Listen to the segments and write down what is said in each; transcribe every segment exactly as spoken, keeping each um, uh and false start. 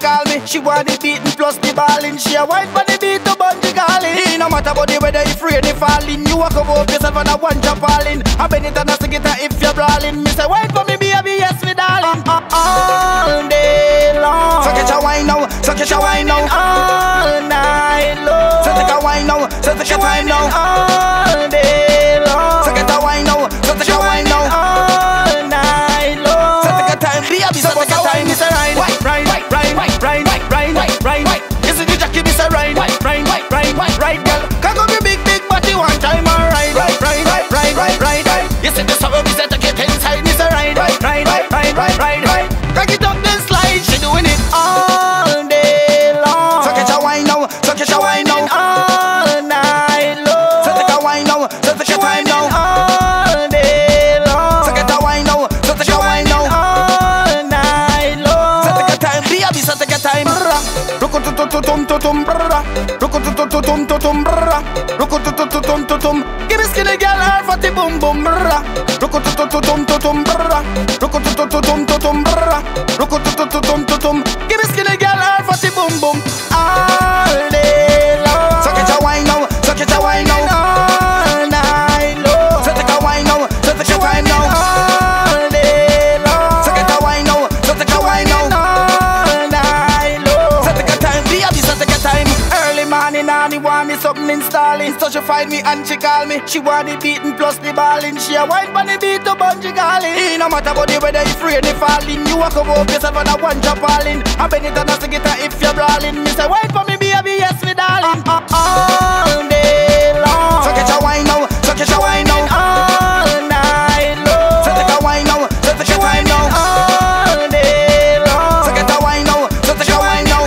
call me. She want the beating plus the balling. She a white body beat up on the calling. It no matter about the weather, if rain is falling, you walk over yourself and I want your falling. I bend it and I sing it if you're brawling. Me say white for me baby, yes me darling. Uh, all day long. So catch a wine now, so catch a wine now. All night long. So take a wine now, so take a wine now. All day long. So get a wine now, so take a wine now. All night long. So take a time, baby, so take a time. Me say ride, ride, ride, ride, ride, ride, ride, ride. You see the jockey, me say ride, ride, ride, ride, ride, girl. Cock up your big, big body one time and ride, ride, ride, ride, ride, ride, ride, ride. You see the summer, me say take it inside, me say ride, ride, ride, ride, ride, ride, ride. Cock it up the slide, she doing it all. Tum brrra, rock to to to tum to tum brrra, rock to to to tum to tum. Give me skinny girl her fatty boom boom brrra, rock to to to tum to tum brrra, rock to to to tum to tum brrra, rock to to to tum to tum. Give me skinny girl her fatty boom boom. All day long. So catch a wine now, so catch a wine now. All night long. So take a wine now, so take a wine now. All day long. So catch a wine now, so take a wine now. Nanny want me something installing, so she find me and she call me. She want the beating plus the balling. She a white bunny beat up on she calling. It no matter about the weather, if rain is falling, you walk over yourself and I want your falling. I bend it and I sing it if you're brawling. Me say white for me baby, yes me darling. Uh, all day long. So catch a wine now, so catch a wine now. All night long. So take a wine now, so take a wine now. All day long. So get a wine now, so take a wine now.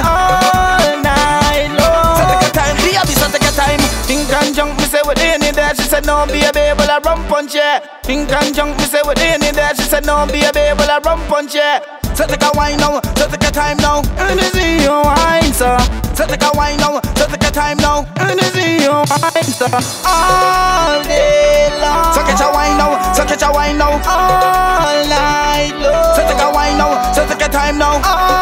Pink and junk, me say what they need there. She said no, be a baby, well I rum punch ya. Pink and junk, me say what they need there. She said no, be a baby, well I rum punch ya. So take a wine now, so take a time now. And I see your wine, sir. So take a wine now, so take a time now. And I see your wine, sir. All day long. So catch a wine now, so catch a wine now. All night long. So take a wine now, so take a time now.